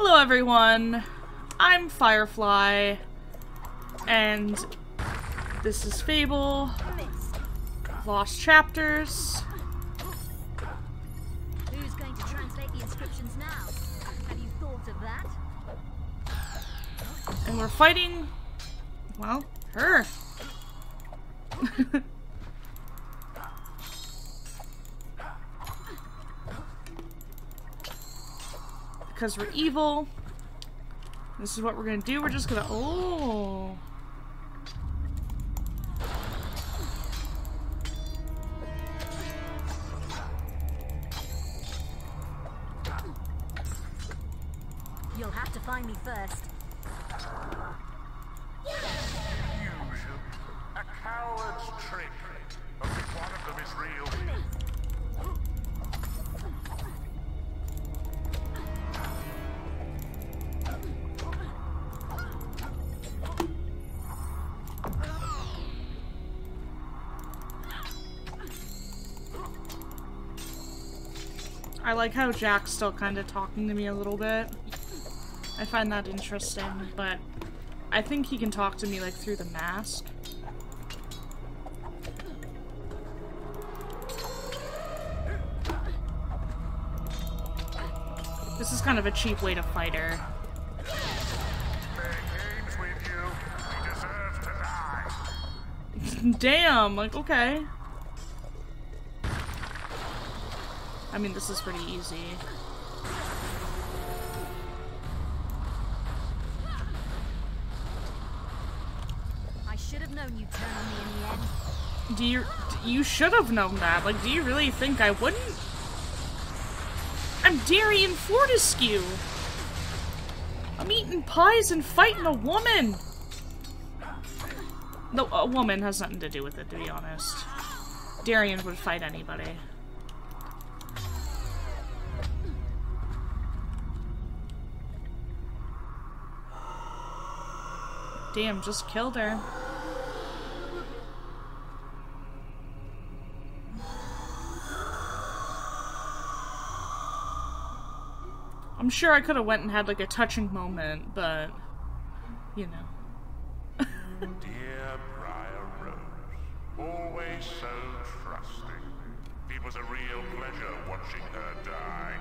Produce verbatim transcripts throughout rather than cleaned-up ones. Hello everyone, I'm Firefly, and this is Fable, Lost Chapters. Who's going to translate the inscriptions now? Have you thought of that? And we're fighting, well, her. Because we're evil. This is what we're gonna do. We're just gonna oh You'll have to find me first. Illusion. A coward's trick. Only one of them is real. I like how Jack's still kind of talking to me a little bit. I find that interesting, but I think he can talk to me like through the mask. This is kind of a cheap way to fight her. Damn, like, okay. I mean, this is pretty easy. I should have known you'd turn on me in the end. Do you you should have known that? Like, do you really think I wouldn't? I'm Darian Fortescue. I'm eating pies and fighting a woman. No, a woman has nothing to do with it, to be honest. Darian would fight anybody. Damn, just killed her. I'm sure I could have went and had like a touching moment, but you know. Dear Briar Rose, always so trusting. It was a real pleasure watching her die.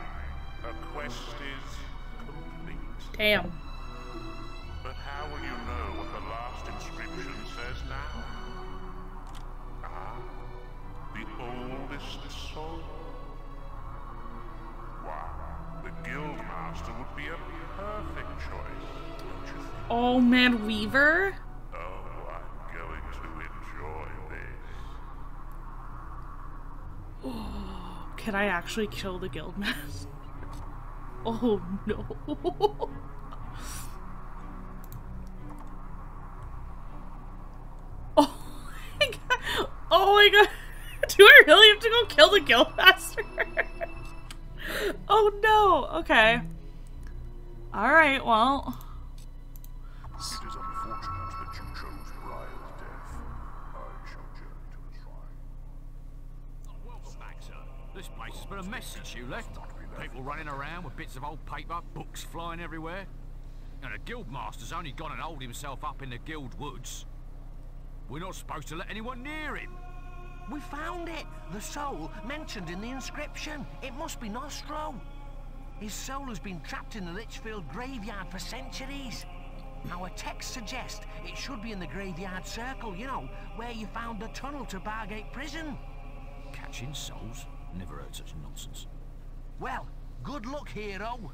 Her quest is complete. Damn. But how will you know what the last inscription says now? Ah, the oldest soul. Wow, the guildmaster would be a perfect choice, don't you think? Oh man, Weaver? Oh, I'm going to enjoy this. Oh, can I actually kill the guildmaster? Oh no. Oh my god, do I really have to go kill the guildmaster? Oh no, okay. Alright, well. It is unfortunate that you chose Briar's death. I shall journey to his shrine. Oh, well, Smaxer, this place has been a message you left. People running around with bits of old paper, books flying everywhere. And a guildmaster's only gone and holed himself up in the guild woods. We're not supposed to let anyone near him. We found it! The soul mentioned in the inscription. It must be Nostro. His soul has been trapped in the Litchfield graveyard for centuries. Our texts suggest it should be in the graveyard circle, you know, where you found the tunnel to Bargate Prison. Catching souls? Never heard such nonsense. Well, good luck, hero.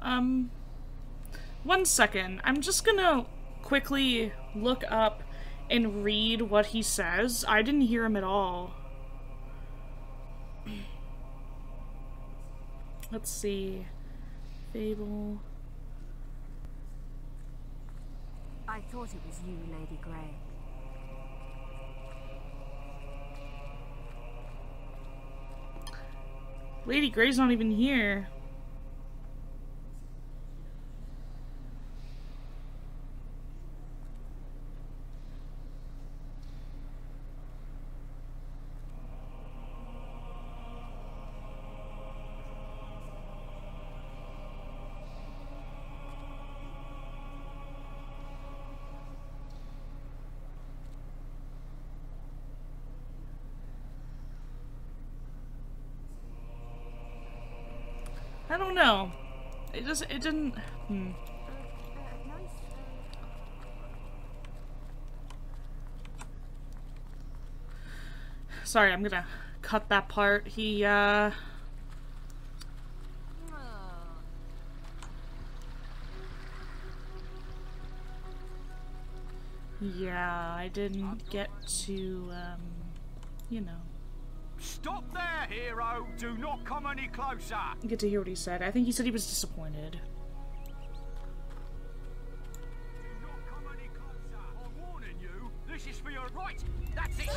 Um, one second. I'm just gonna quickly look up and read what he says. I didn't hear him at all. Let's see. Fable. I thought it was you, Lady Grey. Lady Grey's not even here. I don't know. It just, it didn't... Hmm. Sorry, I'm gonna cut that part. He, uh... yeah, I didn't get to, um, you know. Stop there, hero! Do not come any closer! Get to hear what he said. I think he said he was disappointed. Do not come any closer! I'm warning you, this is for your right! That's it! Go!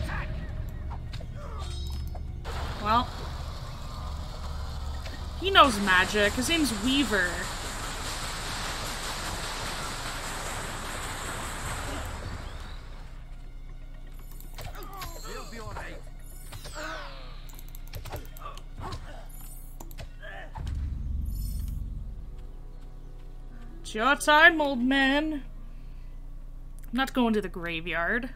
Attack! Well. He knows magic. His name's Weaver. Your time, old man. I'm not going to the graveyard.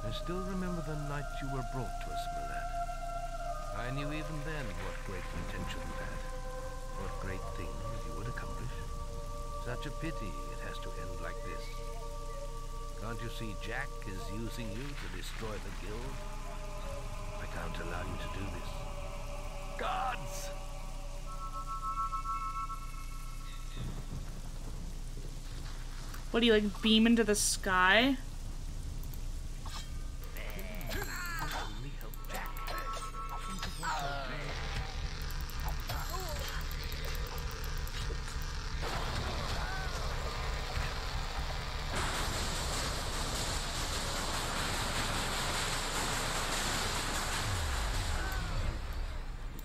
I still remember the night you were brought to us, my lad. I knew even then what great potential you had, what great things you would accomplish. Such a pity it has to end like this. Can't you see Jack is using you to destroy the guild? I can't allow you to do this. Gods! What, do you, like, beam into the sky? Is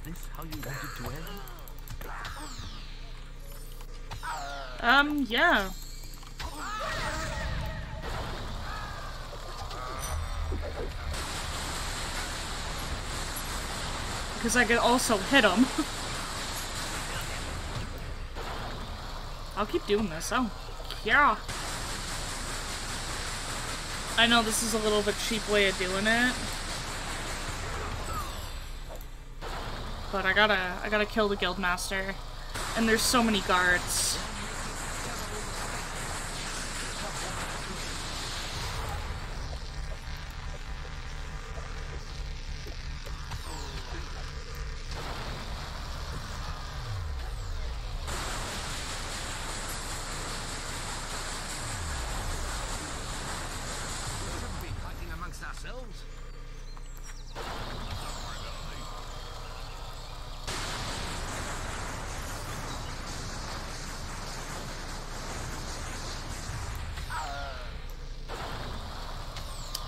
this how you wanted to end? Um, yeah. Because I could also hit him. I'll keep doing this. Oh, yeah. I know this is a little bit cheap way of doing it, but I gotta, I gotta kill the guildmaster, and there's so many guards.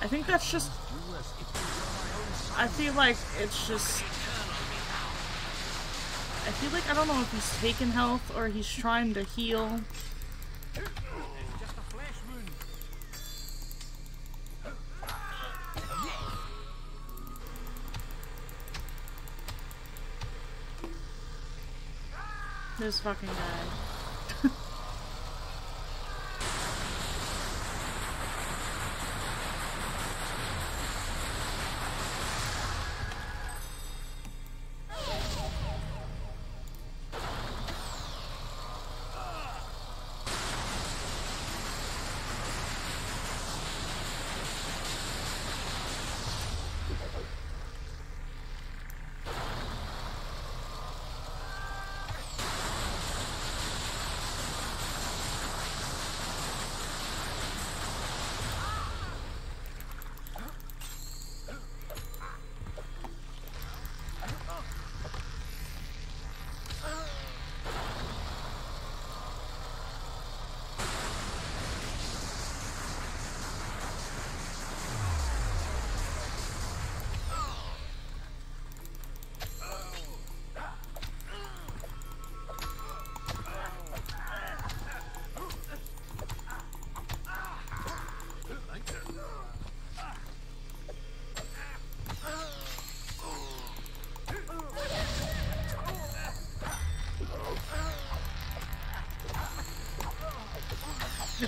I think that's just... I feel like it's just... I feel like, I don't know if he's taking health or he's trying to heal. This fucking guy.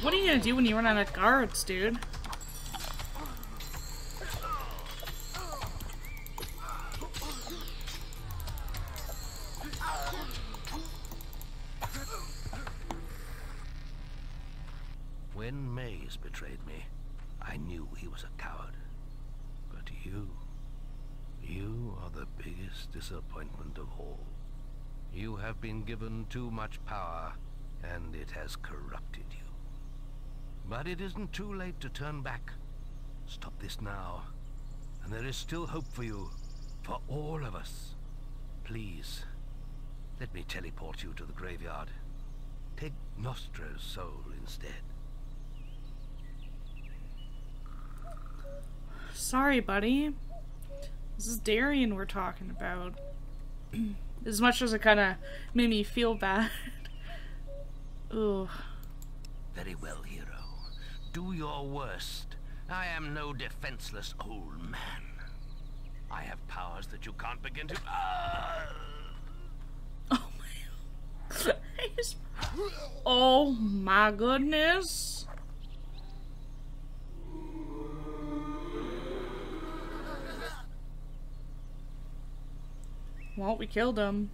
What are you gonna do when you run out of guards, dude? When Maze betrayed me, I knew he was a coward. But you, you are the biggest disappointment of all. You have been given too much power, and it has corrupted you. But it isn't too late to turn back. Stop this now, and there is still hope for you, for all of us. Please, let me teleport you to the graveyard. Take Nostro's soul instead. Sorry, buddy. This is Darian we're talking about. As much as it kind of made me feel bad. Ugh. Very well, hero. Do your worst. I am no defenseless old man. I have powers that you can't begin to... Ah! Oh my... Just... Oh my goodness. Well, we killed him.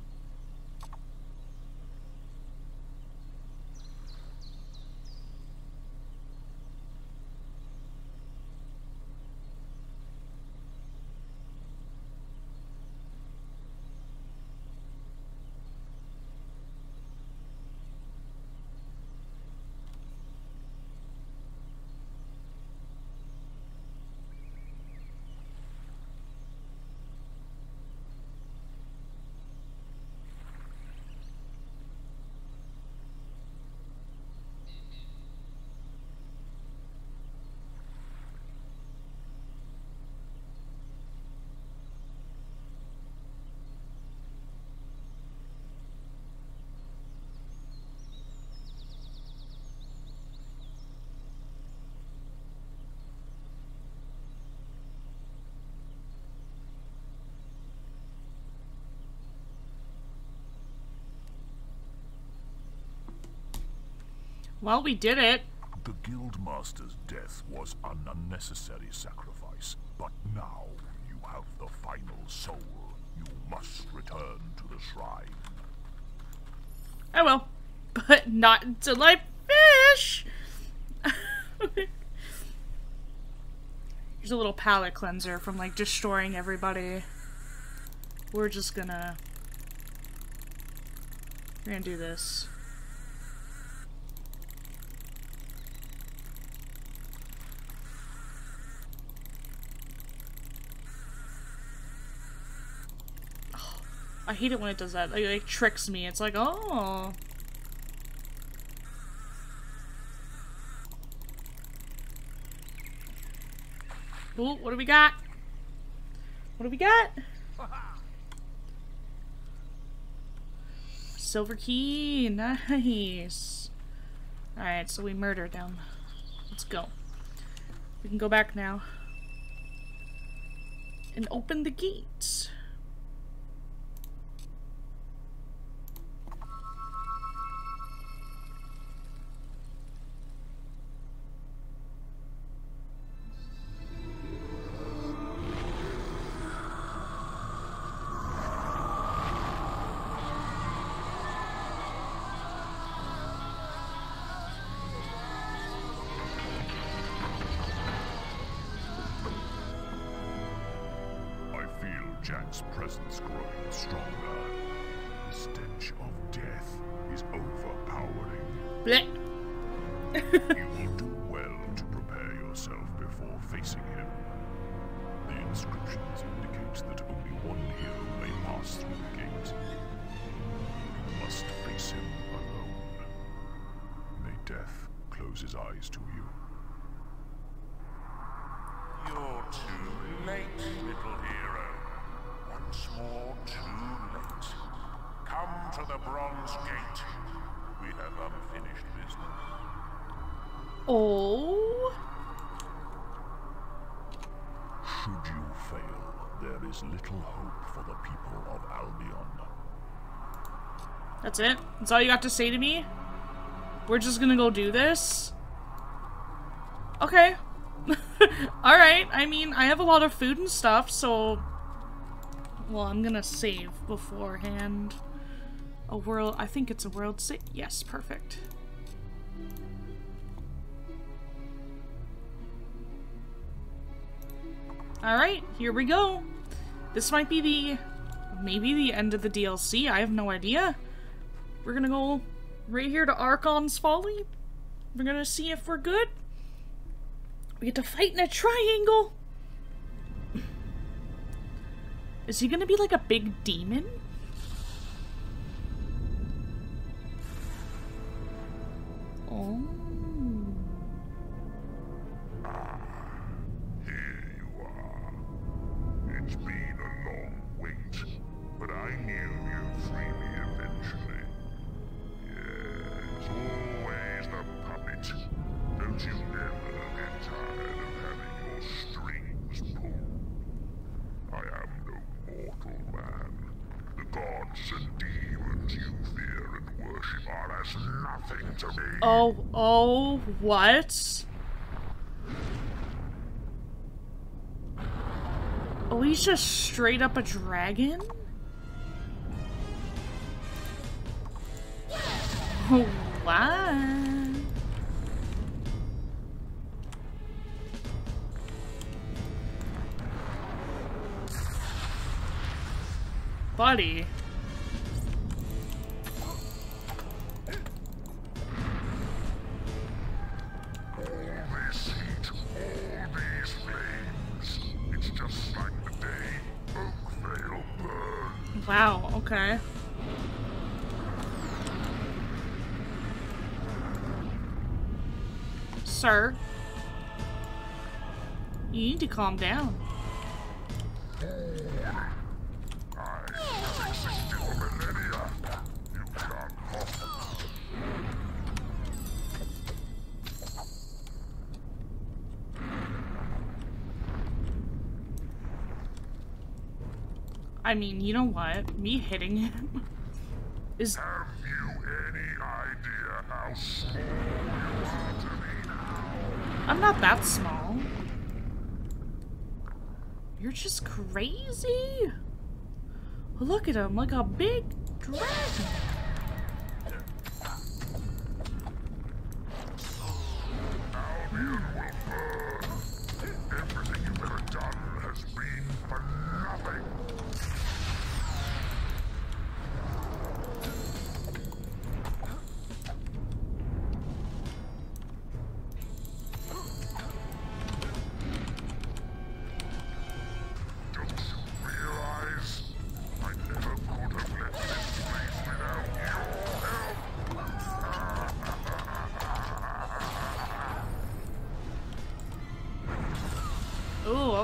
Well, we did it. The Guildmaster's death was an unnecessary sacrifice, but now you have the final soul. You must return to the shrine. I will, but not until I fish. Here's a little palate cleanser from like destroying everybody. We're just gonna, we're gonna do this. I hate it when it does that. It, like, tricks me. It's like, oh. Ooh, what do we got? What do we got? Silver key. Nice. Alright, so we murdered them. Let's go. We can go back now. And open the gates. Jack's presence growing stronger. The stench of death is overpowering. Blech. You will do well to prepare yourself before facing him. The inscriptions indicate that only one hero may pass through the gate. You must face him alone. May death close his eyes to you. You're too late, little hero. Once more too late. Come to the Bronze Gate. We have unfinished business. Oh. Should you fail, there is little hope for the people of Albion. That's it? That's all you got to say to me? We're just gonna go do this? Okay. Alright, I mean, I have a lot of food and stuff, so... Well, I'm gonna save beforehand. A world, I think it's a world save. Yes, perfect. Alright, here we go. This might be the... maybe the end of the D L C, I have no idea. We're gonna go right here to Archon's Folly. We're gonna see if we're good. We get to fight in a triangle! Is he gonna be like a big demon? Oh... Oh, oh, what? Oh, he's just straight up a dragon? Oh, wow. Buddy. Wow, okay. Sir, you need to calm down. I have existed for millennia. You can't offer. I mean, you know what? Me hitting him is... Have you any idea how small you are to me now? I'm not that small. You're just crazy. Look at him, like a big dragon. Albion will burn. Everything you've ever done has been for nothing.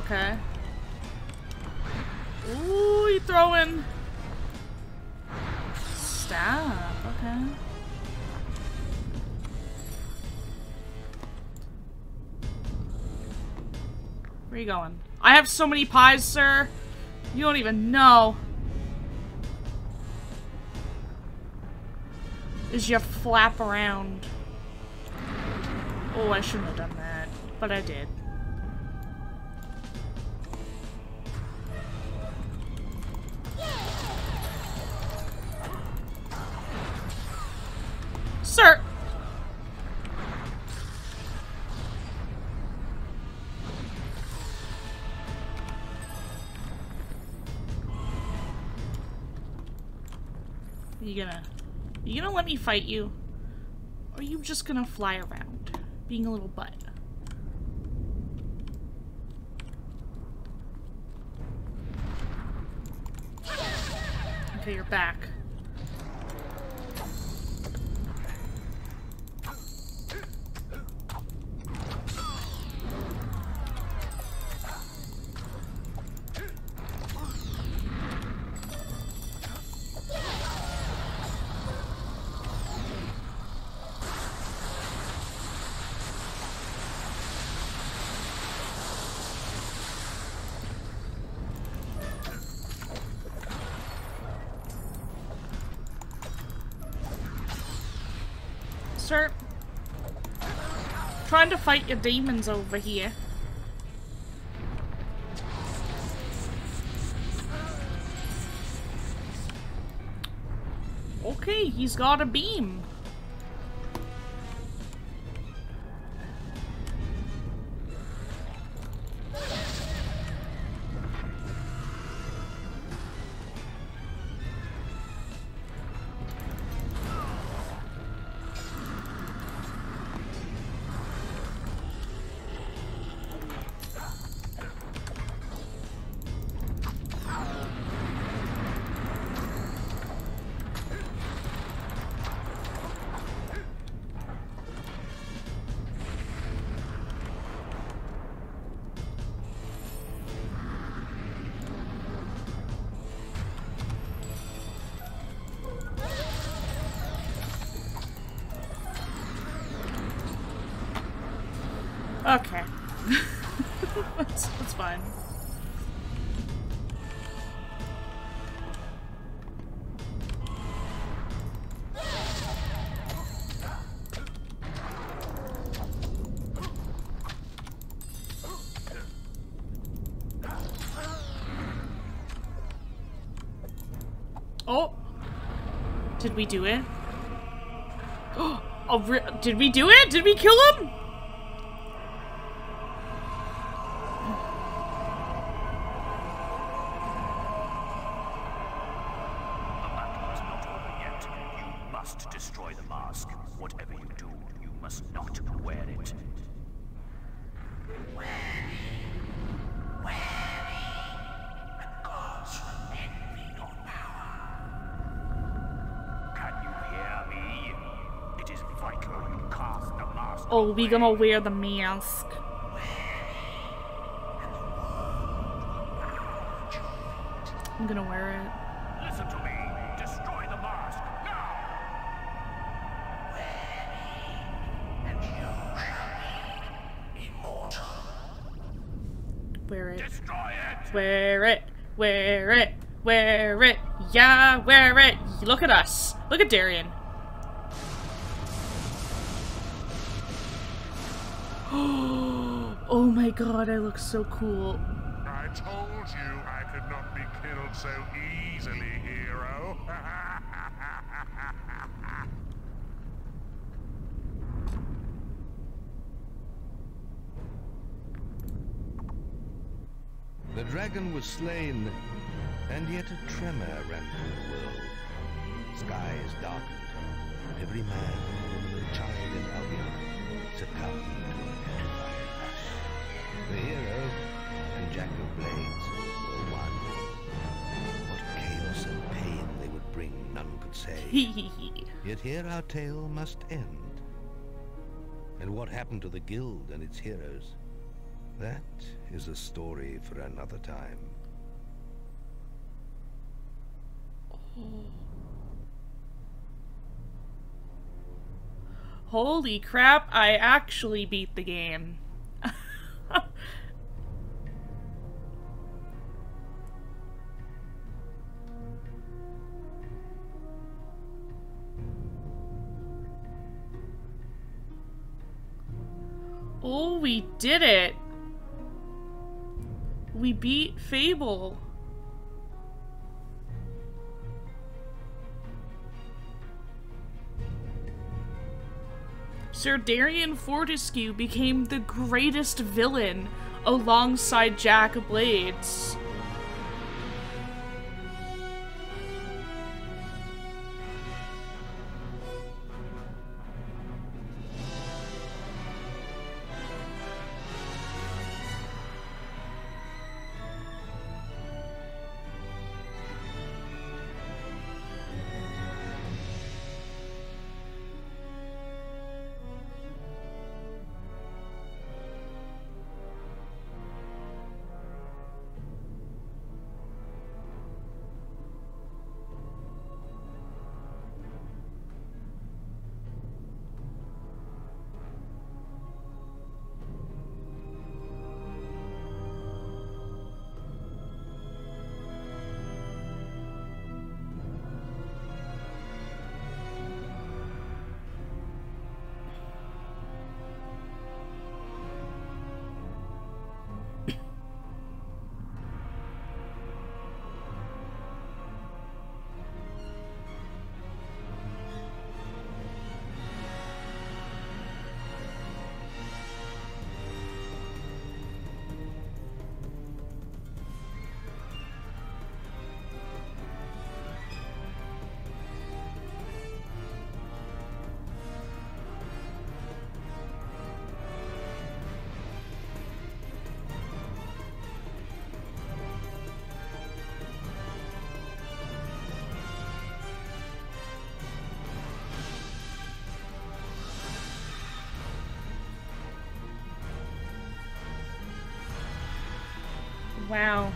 Okay. Ooh, you throwing. Stop. Okay. Where are you going? I have so many pies, sir. You don't even know. Is you flap around. Oh, I shouldn't have done that, but I did. Sir! You gonna... you gonna let me fight you? Or are you just gonna fly around? Being a little butt. Okay, you're back. Sir, trying to fight your demons over here. Okay, he's got a beam. Okay. that's, that's fine. Oh! Did we do it? Oh! Did we do it? Did we kill him? Oh, we gonna wear the mask. I'm gonna wear it. Listen to me. Destroy the mask now. And you shall be immortal. Wear it. Destroy it. Wear it. Wear it. Wear it. Yeah, wear it. Look at us. Look at Darian. Oh my god, I look so cool. I told you I could not be killed so easily, hero. The dragon was slain, and yet a tremor ran through the world. Skies darkened, every man, woman, and child in Albion succumbed to a terrifying rush. The hero and Jack of Blades were one. What chaos and pain they would bring, none could say. Yet here our tale must end. And what happened to the guild and its heroes? That is a story for another time. Oh. Holy crap, I actually beat the game. Oh, we did it. We beat Fable. Sir Darian Fortescue became the greatest villain alongside Jack of Blades. Wow,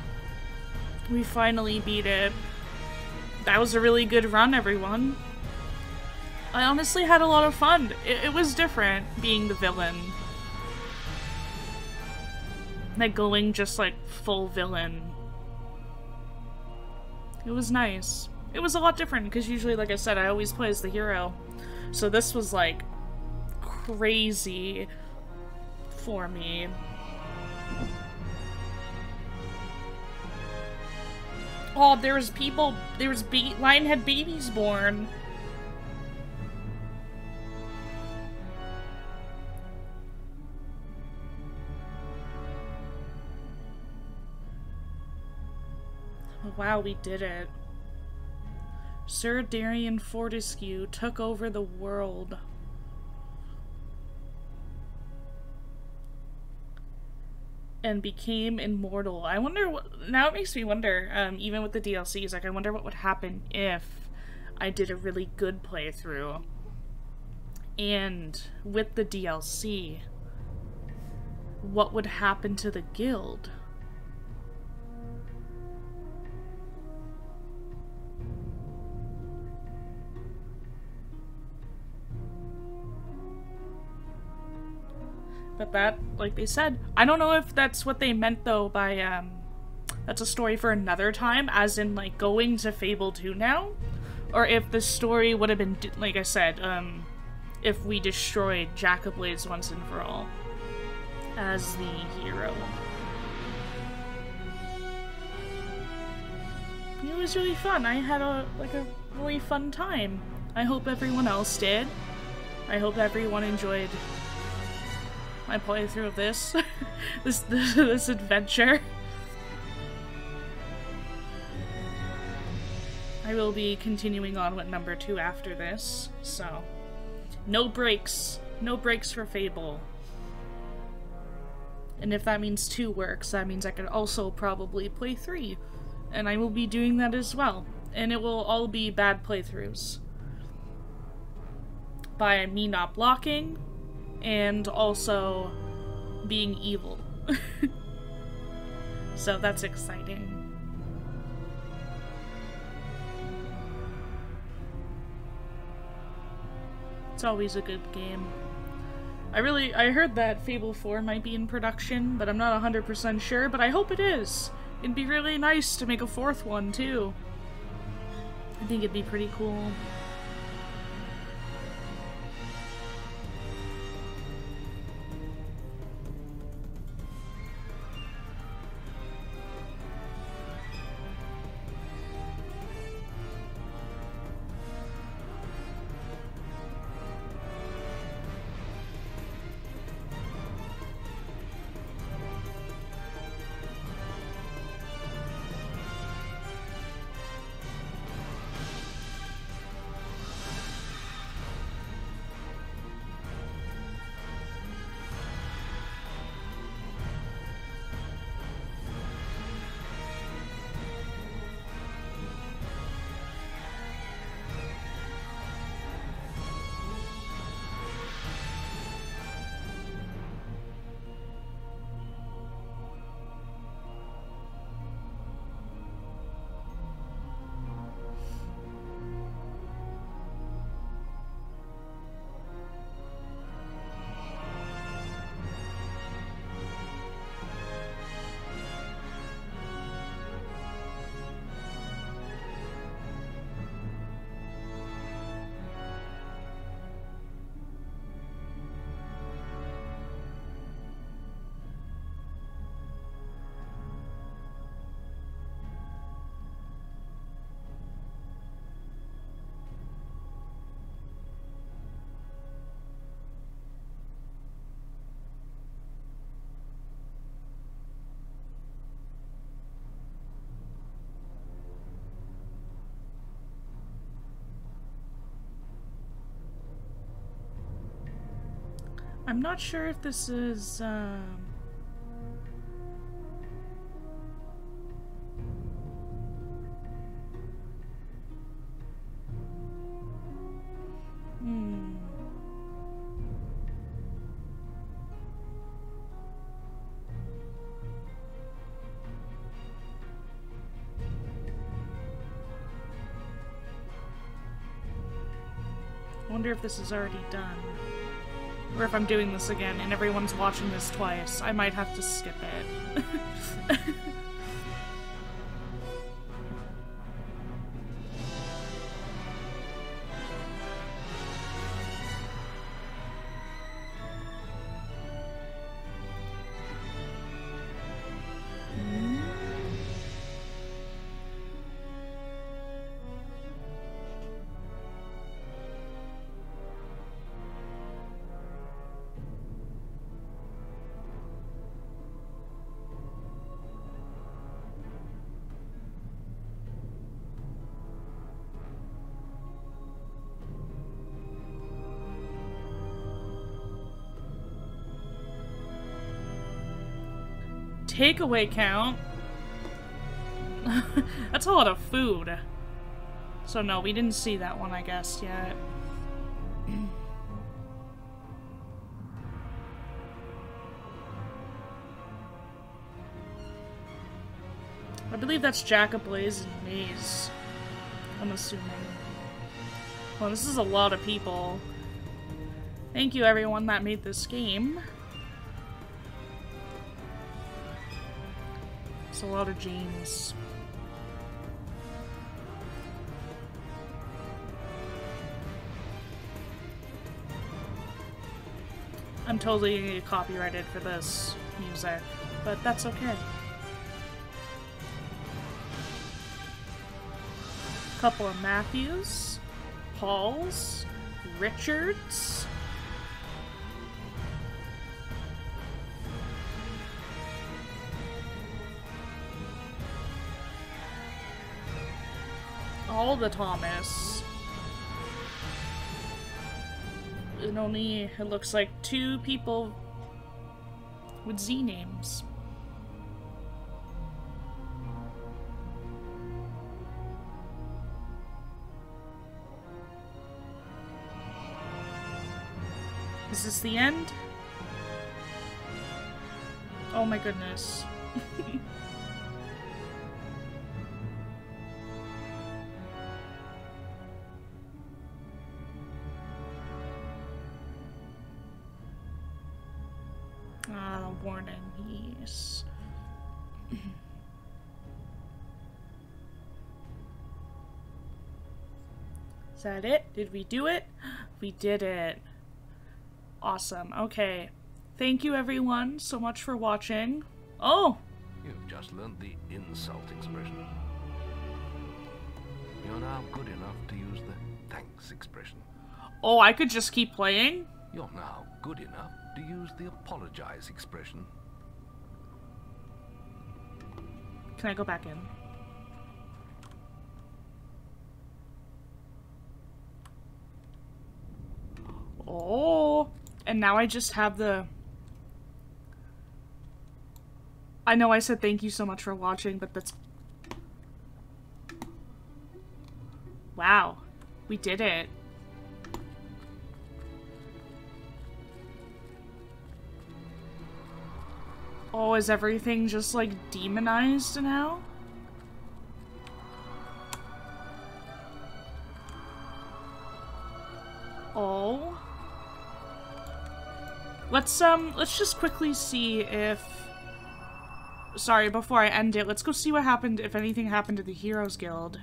we finally beat it. That was a really good run, everyone. I honestly had a lot of fun. It, it was different being the villain. Like, going just, like, full villain. It was nice. It was a lot different, because usually, like I said, I always play as the hero. So this was, like, crazy for me. Oh, there was people, there was be- Lion had babies born. Oh, wow, we did it. Sir Darian Fortescue took over the world. And became immortal. I wonder what, now it makes me wonder, um, even with the D L Cs, like, I wonder what would happen if I did a really good playthrough. And with the D L C, what would happen to the guild? But that, like they said, I don't know if that's what they meant, though, by, um, that's a story for another time, as in, like, going to Fable two now? Or if the story would have been, like I said, um, if we destroyed Jack of Blades once and for all as the hero. It was really fun. I had, a like, a really fun time. I hope everyone else did. I hope everyone enjoyed my playthrough of this, this, this, this adventure. I will be continuing on with number two after this, so no breaks, no breaks for Fable. And if that means two works, that means I could also probably play three, and I will be doing that as well. And it will all be bad playthroughs. By me not blocking, and also being evil. So that's exciting. It's always a good game. I really, I heard that Fable four might be in production, but I'm not one hundred percent sure, but I hope it is. It'd be really nice to make a fourth one too. I think it'd be pretty cool. I'm not sure if this is, um... Hmm. I wonder if this is already done. Or if I'm doing this again and everyone's watching this twice, I might have to skip it. Takeaway count. That's a lot of food. So no, we didn't see that one, I guess, yet. I believe that's Jack of Blades and Maze, I'm assuming. Well, this is a lot of people. Thank you, everyone that made this game. A lot of James. I'm totally gonna get copyrighted for this music, but that's okay. Couple of Matthews, Pauls, Richards. All the Thomas. And only, it looks like, two people with Z names. Is this the end? Oh my goodness. Is that it? Did we do it? We did it. Awesome. Okay. Thank you everyone so much for watching. Oh! You've just learned the insult expression. You're now good enough to use the thanks expression. Oh, I could just keep playing? You're now good enough to use the apologize expression. Can I go back in? Oh, and now I just have the... I know I said thank you so much for watching, but that's... Wow, we did it. Oh, is everything just, like, demonized now? Oh... Let's, um, let's just quickly see if... Sorry, before I end it, let's go see what happened, if anything happened to the Heroes Guild.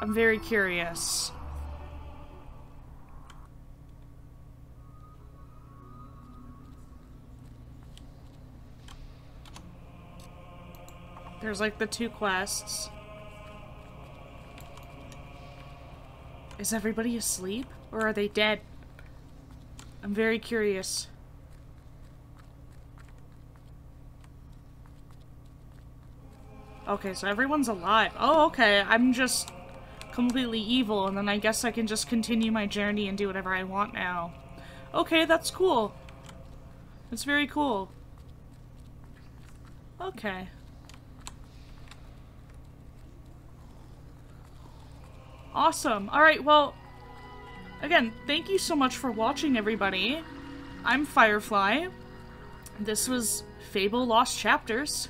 I'm very curious. There's, like, the two quests. Is everybody asleep? Or are they dead? I'm very curious. Okay, so everyone's alive. Oh, okay. I'm just completely evil, and then I guess I can just continue my journey and do whatever I want now. Okay, that's cool. That's very cool. Okay. Awesome. Alright, well... Again, thank you so much for watching, everybody. I'm Firefly. This was Fable Lost Chapters.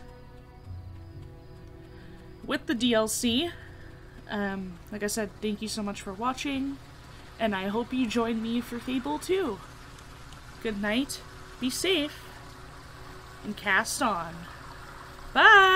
With the D L C. Um, like I said, thank you so much for watching. and I hope you join me for Fable too. Good night, be safe, and cast on. Bye!